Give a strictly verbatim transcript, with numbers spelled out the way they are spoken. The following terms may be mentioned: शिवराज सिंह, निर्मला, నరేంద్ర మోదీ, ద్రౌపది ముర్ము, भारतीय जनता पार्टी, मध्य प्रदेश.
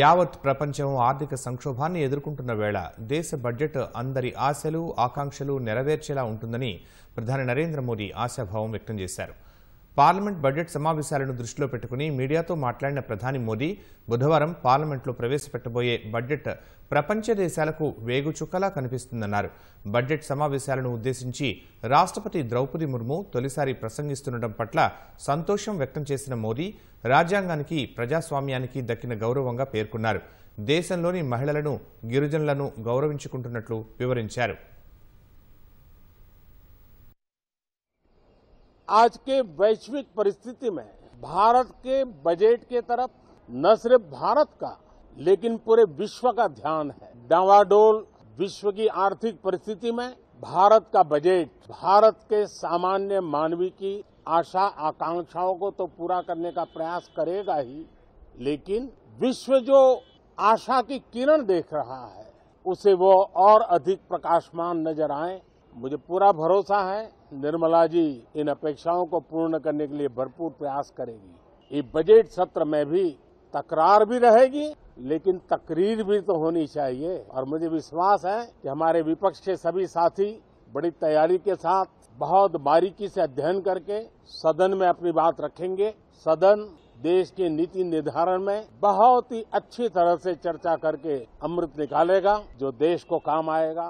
యావత్ ప్రపంచం ఆర్థిక సంక్షోభాన్ని ఎదుర్కొంటున్న వేళ దేశ బడ్జెట్ అందరి ఆశలు ఆకాంక్షలు నెరవేర్చేలా ఉంటుందని ప్రధాని నరేంద్ర మోదీ ఆశాభావం వ్యక్తం చేశారు. పార్లమెంట్ బడ్జెట్ సమావేశాలను దృష్టిలో పెట్టుకుని మీడియాతో మాట్లాడిన ప్రధాని మోదీ బుధవారం పార్లమెంట్లో ప్రవేశపెట్టబోయే బడ్జెట్ ప్రపంచ దేశాలకు వేగుచుక్కలా కనిపిస్తుందన్నారు. బడ్జెట్ సమావేశాలను ఉద్దేశించి రాష్ట్రపతి ద్రౌపది ముర్ము తొలిసారి ప్రసంగిస్తుండడం పట్ల సంతోషం వ్యక్తం చేసిన మోదీ రాజ్యాంగానికి ప్రజాస్వామ్యానికి దక్కిన గౌరవంగా పేర్కొన్నారు. దేశంలోని మహిళలను గిరిజనులను గౌరవించుకుంటున్నట్లు వివరించారు. आज के वैश्विक परिस्थिति में भारत के बजट के तरफ न सिर्फ भारत का लेकिन पूरे विश्व का ध्यान है. डावाडोल विश्व की आर्थिक परिस्थिति में भारत का बजट भारत के सामान्य मानवी की आशा आकांक्षाओं को तो पूरा करने का प्रयास करेगा ही, लेकिन विश्व जो आशा की किरण देख रहा है उसे वो और अधिक प्रकाशमान नजर आए. मुझे पूरा भरोसा है निर्मला जी इन अपेक्षाओं को पूर्ण करने के लिए भरपूर प्रयास करेगी. ये बजट सत्र में भी तकरार भी रहेगी लेकिन तकरीर भी तो होनी चाहिए और मुझे विश्वास है कि हमारे विपक्ष के सभी साथी बड़ी तैयारी के साथ बहुत बारीकी से अध्ययन करके सदन में अपनी बात रखेंगे. सदन देश के नीति निर्धारण में बहुत ही अच्छी तरह से चर्चा करके अमृत निकालेगा जो देश को काम आएगा.